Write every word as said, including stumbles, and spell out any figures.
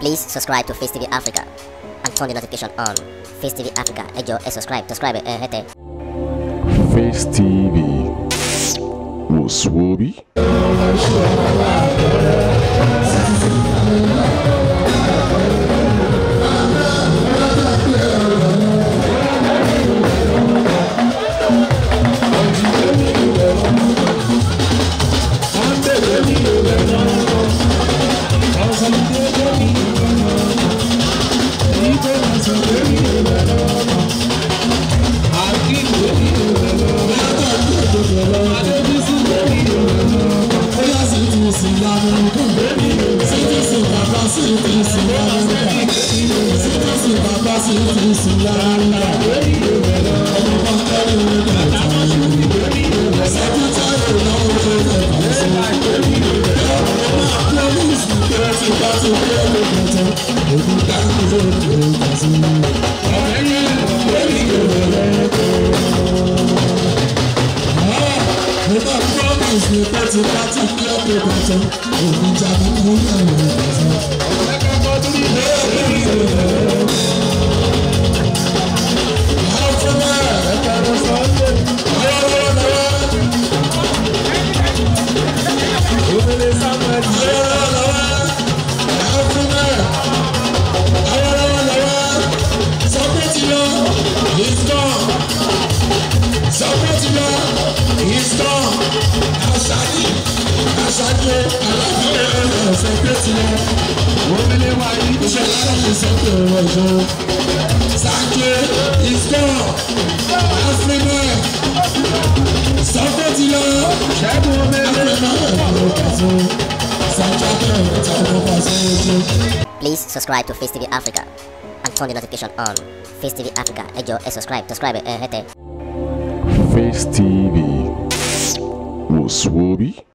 Please subscribe to Face T V Africa and turn the notification on. Face T V Africa, ejo, e subscribe, subscribe, eh, hete. Face T V, Muswobi. Please subscribe to Face T V Africa and turn the notification on. Face T V Africa, ejo, e subscribe, subscribe, eh, hete. Face T V, Muswobi.